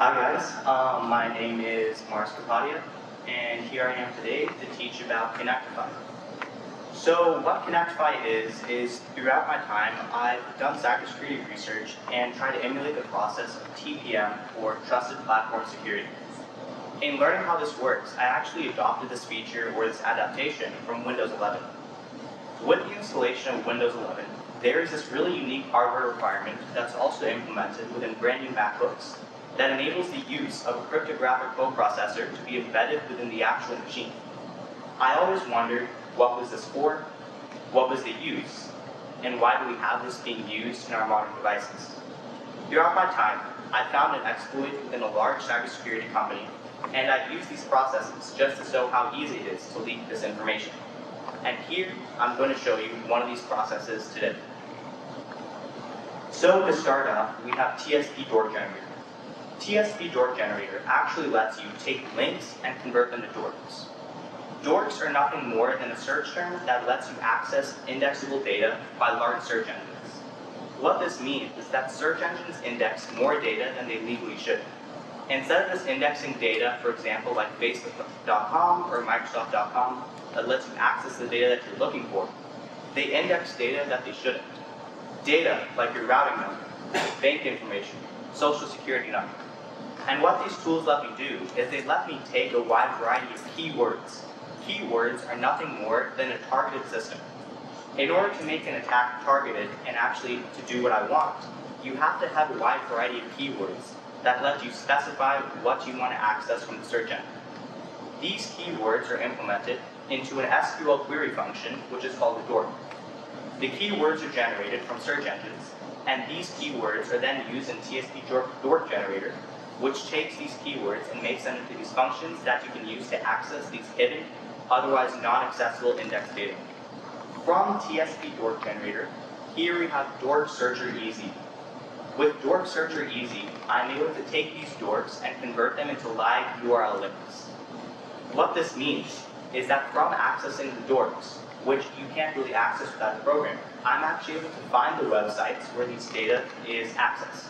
Hi guys, my name is Mars Kapadia, and here I am today to teach about Connectify. So what Connectify is throughout my time, I've done cybersecurity research and tried to emulate the process of TPM, or Trusted Platform Security. In learning how this works, I actually adopted this feature or this adaptation from Windows 11. With the installation of Windows 11, there is this really unique hardware requirement that's also implemented within brand new MacBooks that enables the use of a cryptographic coprocessor to be embedded within the actual machine. I always wondered, what was this for? What was the use? And why do we have this being used in our modern devices? Throughout my time, I found an exploit within a large cybersecurity company, and I used these processes just to show how easy it is to leak this information. And here, I'm going to show you one of these processes today. So to start off, we have TSP Dork Generator. TSP Dork Generator actually lets you take links and convert them to dorks. Dorks are nothing more than a search term that lets you access indexable data by large search engines. What this means is that search engines index more data than they legally should. Instead of just indexing data, for example, like Facebook.com or Microsoft.com, that lets you access the data that you're looking for, they index data that they shouldn't. Data like your routing number, bank information, social security number. And what these tools let me do is they let me take a wide variety of keywords. Keywords are nothing more than a targeted system. In order to make an attack targeted and actually to do what I want, you have to have a wide variety of keywords that let you specify what you want to access from the search engine. These keywords are implemented into an SQL query function, which is called a dork. The keywords are generated from search engines, and these keywords are then used in TSP Dork Generator, which takes these keywords and makes them into these functions that you can use to access these hidden, otherwise non-accessible index data. From TSP Dork Generator, here we have Dork Searcher Easy. With Dork Searcher Easy, I'm able to take these dorks and convert them into live URL links. What this means is that from accessing the dorks, which you can't really access without the program, I'm actually able to find the websites where these data is accessed.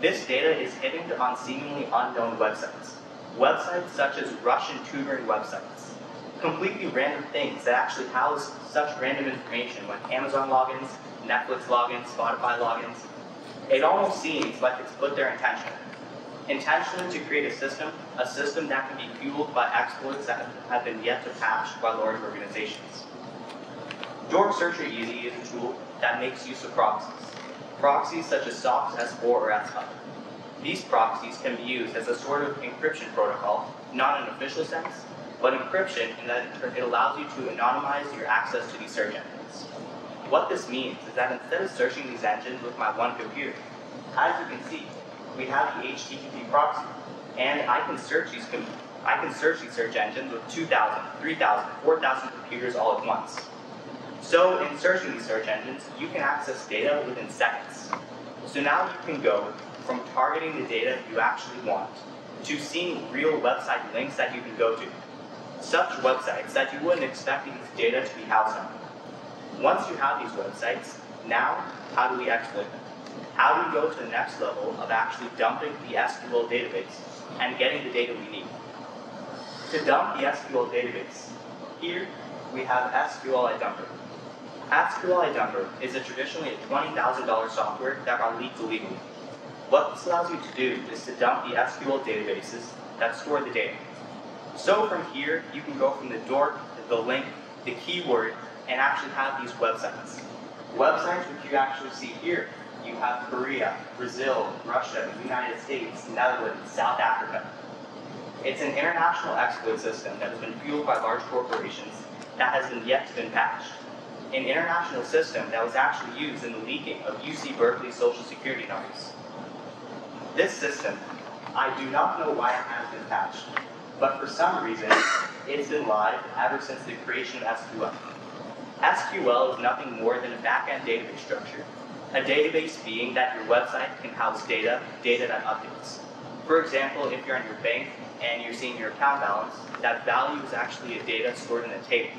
This data is hidden on seemingly unknown websites. Websites such as Russian tutoring websites. Completely random things that actually house such random information like Amazon logins, Netflix logins, Spotify logins. It almost seems like it's put there intentionally. Intentionally to create a system that can be fueled by exploits that have been yet to patch by large organizations. Dork Searcher Easy is a tool that makes use of proxies. Proxies such as Socks S4 or S5. These proxies can be used as a sort of encryption protocol, not in an official sense, but encryption in that it allows you to anonymize your access to these search engines. What this means is that instead of searching these engines with my one computer, as you can see, we have the HTTP proxy, and I can search these search engines with 2,000, 3,000, 4,000 computers all at once. So in searching these search engines, you can access data within seconds. So now you can go from targeting the data you actually want to seeing real website links that you can go to, such websites that you wouldn't expect these data to be housed on. Once you have these websites, now how do we exploit them? How do we go to the next level of actually dumping the SQL database and getting the data we need? To dump the SQL database, here we have SQLi Dumper. SQLi Dumper is traditionally a $20,000 software that got leaked illegally. What this allows you to do is to dump the SQL databases that store the data. So from here, you can go from the dork, the link, the keyword, and actually have these websites. Websites which you actually see here. You have Korea, Brazil, Russia, the United States, Netherlands, South Africa. It's an international exploit system that has been fueled by large corporations that has been yet to be patched. An international system that was actually used in the leaking of UC Berkeley social security numbers. This system, I do not know why it has been patched, but for some reason, it's been live ever since the creation of SQL. SQL is nothing more than a back-end database structure. A database being that your website can house data that updates. For example, if you're on your bank and you're seeing your account balance, that value is actually a data stored in a table.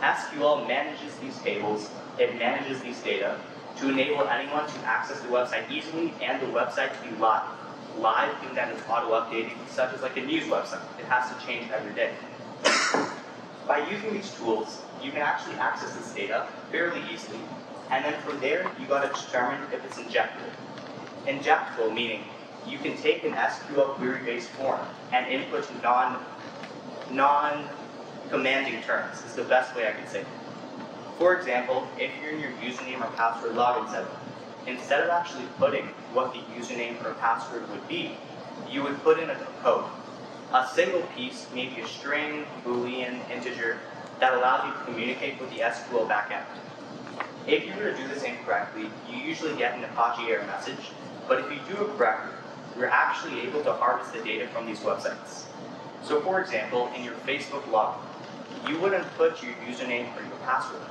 SQL manages these tables, it manages these data to enable anyone to access the website easily and the website to be live, live thing that is auto-updating, such as like a news website. It has to change every day. By using these tools, you can actually access this data fairly easily, and then from there, you got to determine if it's injectable. Injectable meaning you can take an SQL query-based form and input non-commanding terms is the best way I can say it. For example, if you're in your username or password login setup, instead of actually putting what the username or password would be, you would put in a code. A single piece, maybe a string, boolean, integer, that allows you to communicate with the SQL backend. If you were to do this incorrectly, you usually get an Apache error message, but if you do it correctly, you're actually able to harvest the data from these websites. So for example, in your Facebook login, you wouldn't put your username or your password.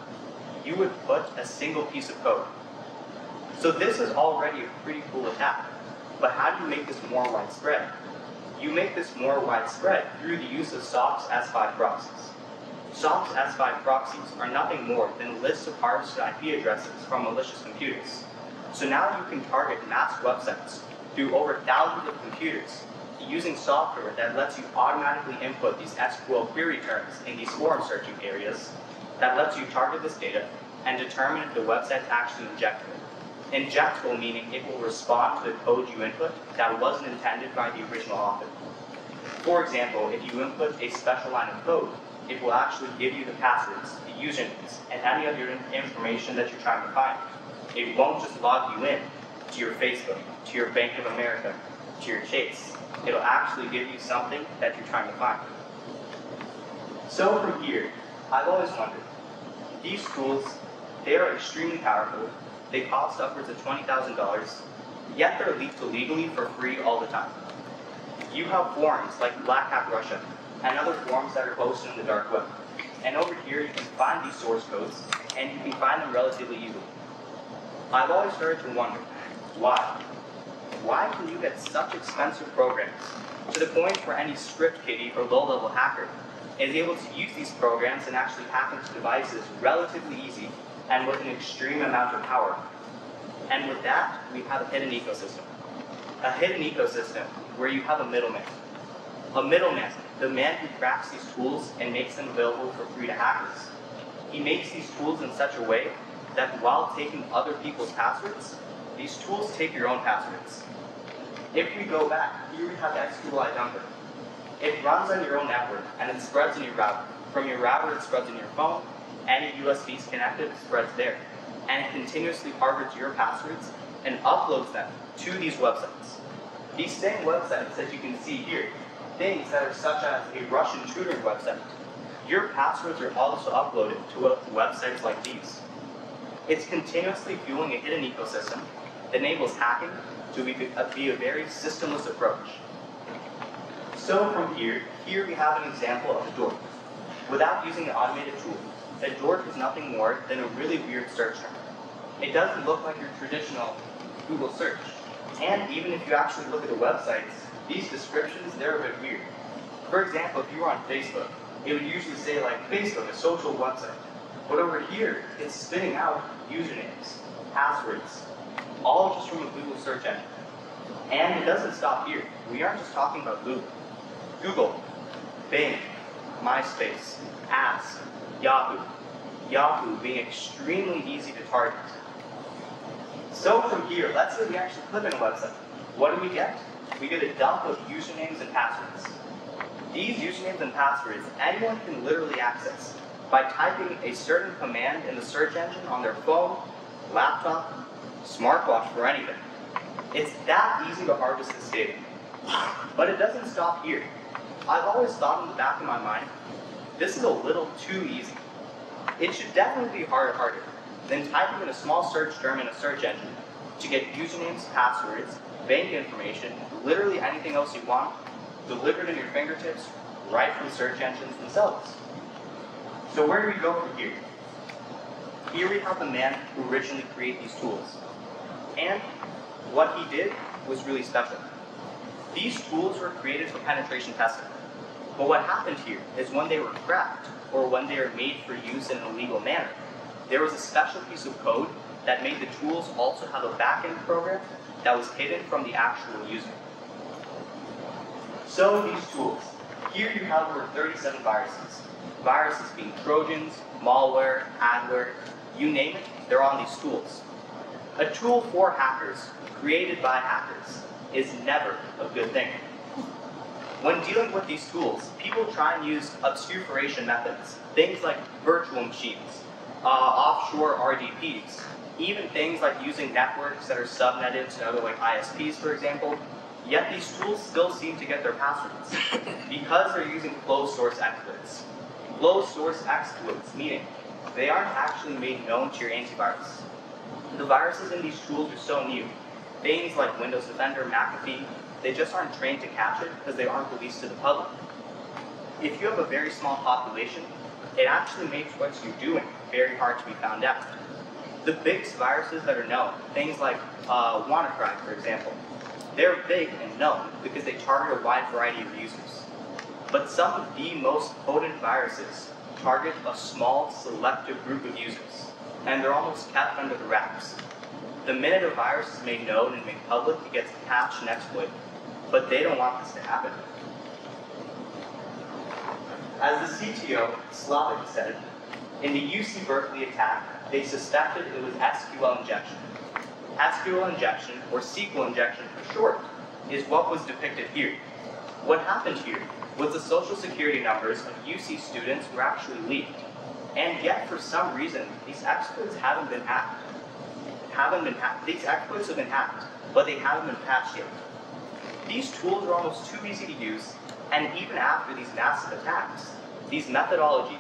You would put a single piece of code. So this is already a pretty cool attack, but how do you make this more widespread? You make this more widespread through the use of Socks S5 proxies. Socks S5 proxies are nothing more than lists of harvested IP addresses from malicious computers. So now you can target mass websites through over thousands of computers using software that lets you automatically input these SQL query terms in these forum searching areas that lets you target this data and determine if the website's actually injectable. Injectable meaning it will respond to the code you input that wasn't intended by the original author. For example, if you input a special line of code, it will actually give you the passwords, the usernames, and any other information that you're trying to find. It won't just log you in to your Facebook, to your Bank of America, to your Chase. It'll actually give you something that you're trying to find. So from here, I've always wondered, these tools, they are extremely powerful. They cost upwards of $20,000, yet they're lethal legally for free all the time. You have forums like Black Hat Russia and other forums that are hosted in the dark web. And over here, you can find these source codes, and you can find them relatively easily. I've always started to wonder, why? Why can you get such expensive programs to the point where any script kiddie or low-level hacker is able to use these programs and actually hack into devices relatively easy and with an extreme amount of power? And with that, we have a hidden ecosystem. A hidden ecosystem where you have a middleman. A middleman, the man who crafts these tools and makes them available for free to hackers. He makes these tools in such a way that while taking other people's passwords, these tools take your own passwords. If we go back, here we have the XQLI Dumper. It runs on your own network, and it spreads on your router. From your router, it spreads on your phone. Any USBs connected, it spreads there. And it continuously harvests your passwords and uploads them to these websites. These same websites that you can see here, things that are such as a Russian tutoring website, your passwords are also uploaded to websites like these. It's continuously fueling a hidden ecosystem that enables hacking to be a very systemless approach. So from here we have an example of a dork. Without using an automated tool, a dork is nothing more than a really weird search term. It doesn't look like your traditional Google search. And even if you actually look at the websites, these descriptions, they're a bit weird. For example, if you were on Facebook, it would usually say like Facebook, a social website. But over here, it's spitting out usernames, passwords, all just from a Google search engine. And it doesn't stop here. We aren't just talking about Google. Google, Bing, MySpace, Ask, Yahoo. Yahoo being extremely easy to target. So from here, let's say we actually click on a website. What do we get? We get a dump of usernames and passwords. These usernames and passwords, anyone can literally access by typing a certain command in the search engine on their phone, laptop, smartwatch, or anything. It's that easy to harvest this data. But it doesn't stop here. I've always thought in the back of my mind, this is a little too easy. It should definitely be harder than typing in a small search term in a search engine to get usernames, passwords, bank information, literally anything else you want, delivered in your fingertips, right from search engines themselves. So where do we go from here? Here we have the man who originally created these tools. And what he did was really special. These tools were created for penetration testing. But what happened here is when they were cracked, or when they were made for use in an illegal manner, there was a special piece of code that made the tools also have a backend program that was hidden from the actual user. So these tools. Here you have over 37 viruses. Viruses being Trojans, malware, adware, you name it, they're on these tools. A tool for hackers, created by hackers, is never a good thing. When dealing with these tools, people try and use obscuration methods, things like virtual machines, offshore RDPs, even things like using networks that are subnetted to another, like ISPs, for example. Yet these tools still seem to get their passwords because they're using closed source exploits. Closed source exploits, meaning they aren't actually made known to your antivirus. The viruses in these tools are so new. Things like Windows Defender, McAfee, they just aren't trained to catch it because they aren't released to the public. If you have a very small population, it actually makes what you're doing very hard to be found out. The biggest viruses that are known, things like WannaCry, for example, they're big and known because they target a wide variety of users. But some of the most potent viruses target a small, selective group of users, and they're almost kept under the wraps. The minute a virus is made known and made public, it gets patched and exploited. But they don't want this to happen. As the CTO, Slavic, said, in the UC Berkeley attack, they suspected it was SQL injection. SQL injection, or SQL injection for short, is what was depicted here. What happened here was the social security numbers of UC students were actually leaked. And yet, for some reason, these exploits haven't been hacked. These exploits have been hacked, but they haven't been patched yet. These tools are almost too easy to use, and even after these massive attacks, these methodologies,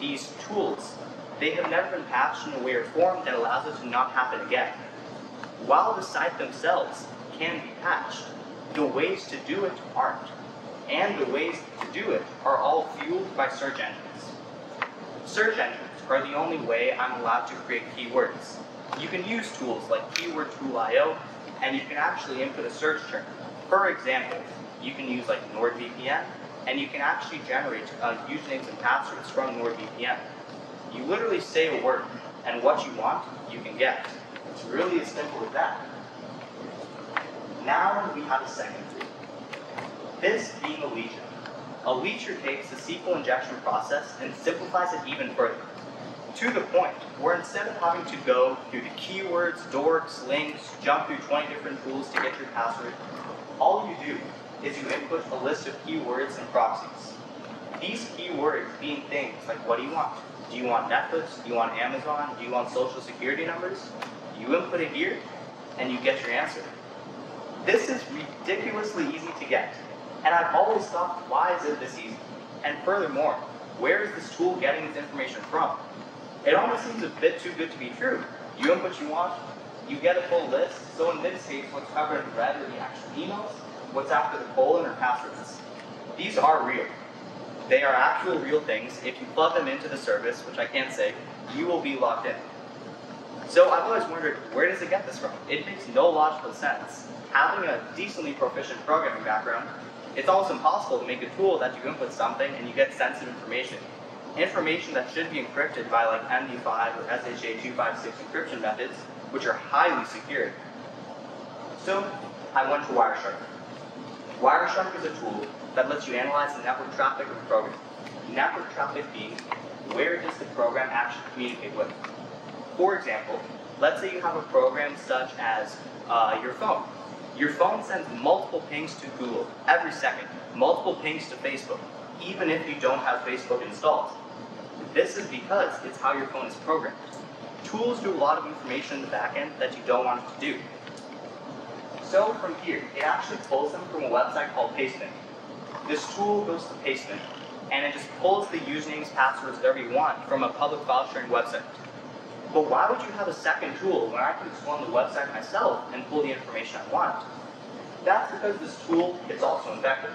these tools, they have never been patched in a way or form that allows it to not happen again. While the site themselves can be patched, the ways to do it aren't. And the ways to do it are all fueled by search engines. Search engines are the only way I'm allowed to create keywords. You can use tools like KeywordTool.io, and you can actually input a search term. For example, you can use like NordVPN, and you can actually generate usernames and passwords from NordVPN. You literally say a word, and what you want, you can get. It's really as simple as that. Now we have a second tool. This being a leecher. A leecher takes the SQL injection process and simplifies it even further, to the point where instead of having to go through the keywords, dorks, links, jump through 20 different tools to get your password, all you do is you input a list of keywords and proxies. These keywords being things like, what do you want? Do you want Netflix? Do you want Amazon? Do you want social security numbers? You input it here, and you get your answer. This is ridiculously easy to get, and I've always thought, why is it this easy? And furthermore, where is this tool getting this information from? It almost seems a bit too good to be true. You input what you want, you get a full list, so in this case, what's covered in red are the actual emails, what's after the colon are passwords. These are real. They are actual real things. If you plug them into the service, which I can't say, you will be locked in. So I've always wondered, where does it get this from? It makes no logical sense. Having a decently proficient programming background, it's almost impossible to make a tool that you input something and you get sensitive information. Information that should be encrypted by like MD5 or SHA-256 encryption methods, which are highly secured. So I went to Wireshark. Wireshark is a tool that lets you analyze the network traffic of a program. Network traffic being, where does the program actually communicate with? For example, let's say you have a program such as your phone. Your phone sends multiple pings to Google every second, multiple pings to Facebook, even if you don't have Facebook installed. This is because it's how your phone is programmed. Tools do a lot of information in the back end that you don't want it to do. So from here, it actually pulls them from a website called Pastement. This tool goes to Pastement, and it just pulls the usernames, passwords, whatever you want from a public file sharing website. But why would you have a second tool when I can explore the website myself and pull the information I want? That's because this tool is also infected.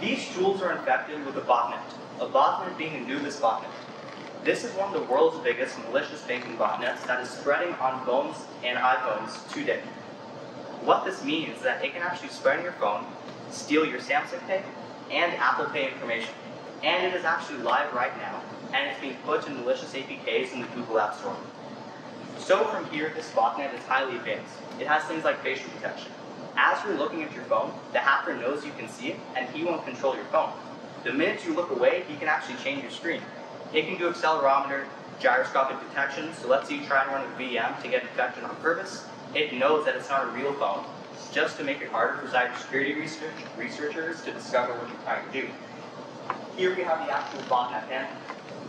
These tools are infected with a botnet being Anubis botnet. This is one of the world's biggest malicious banking botnets that is spreading on phones and iPhones today. What this means is that it can actually spread on your phone, steal your Samsung Pay and Apple Pay information. And it is actually live right now, and it's being put in malicious APKs in the Google App Store. So from here, this botnet is highly advanced. It has things like facial detection. as you're looking at your phone, the hacker knows you can see it, and he won't control your phone. The minute you look away, he can actually change your screen. It can do accelerometer, gyroscopic detection, so let's say you try and run a VM to get infected on purpose. It knows that it's not a real phone, just to make it harder for cybersecurity researchers to discover what you're trying to do. Here we have the actual botnet panel.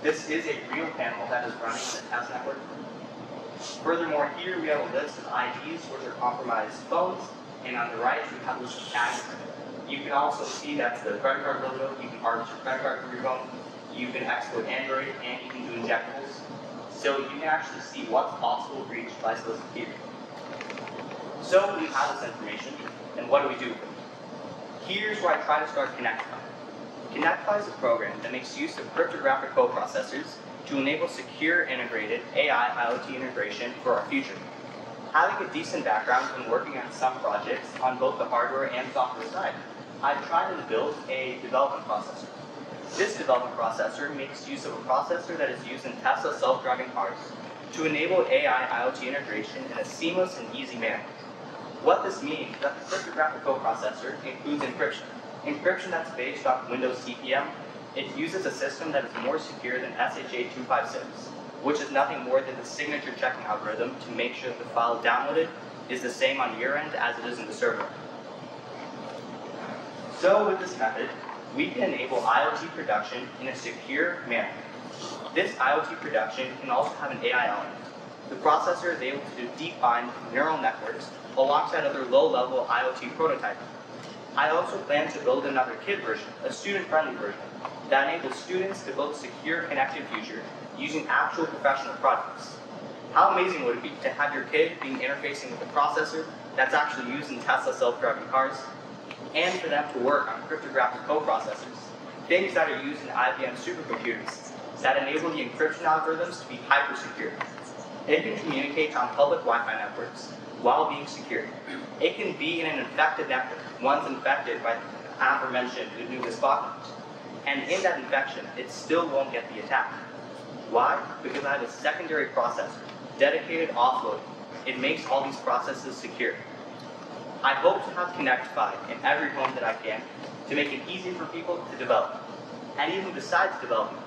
This is a real panel that is running on the test network. Furthermore, here we have a list of IDs for their compromised phones, and on the right we have a list of tags. You can also see that's the credit card logo. You can harvest your credit card from your phone. You can export Android, and you can do injectables. So you can actually see what's possible for each device listed here. So we have this information, and what do we do with it? Here's where I try to start Connectify. Connectify is a program that makes use of cryptographic coprocessors to enable secure integrated AI-IoT integration for our future. Having a decent background and working on some projects on both the hardware and software side, I've tried to build a development processor. This development processor makes use of a processor that is used in Tesla self-driving cars to enable AI-IoT integration in a seamless and easy manner. What this means is that the cryptographic coprocessor includes encryption. Encryption that's based off Windows CPM. It uses a system that is more secure than SHA-256, which is nothing more than the signature checking algorithm to make sure that the file downloaded is the same on your end as it is in the server. So with this method, we can enable IoT production in a secure manner. This IoT production can also have an AI element. The processor is able to define neural networks alongside other low-level IoT prototypes. I also plan to build another kid version, a student-friendly version, that enables students to build a secure, connected future using actual professional products. How amazing would it be to have your kid being interfacing with a processor that's actually used in Tesla self-driving cars, and for them to work on cryptographic coprocessors, things that are used in IBM supercomputers that enable the encryption algorithms to be hyper-secure. It can communicate on public Wi-Fi networks while being secure. It can be in an infected network, one's infected by the aforementioned Anubis botnet. And in that infection, it still won't get the attack. Why? Because I have a secondary processor, dedicated offloading. It makes all these processes secure. I hope to have Connectify in every home that I can to make it easy for people to develop. And even besides development,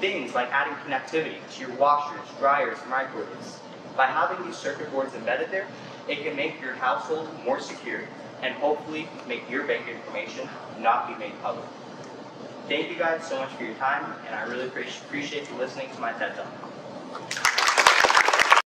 things like adding connectivity to your washers, dryers, microwaves. By having these circuit boards embedded there, it can make your household more secure and hopefully make your bank information not be made public. Thank you guys so much for your time, and I really appreciate you listening to my TED Talk.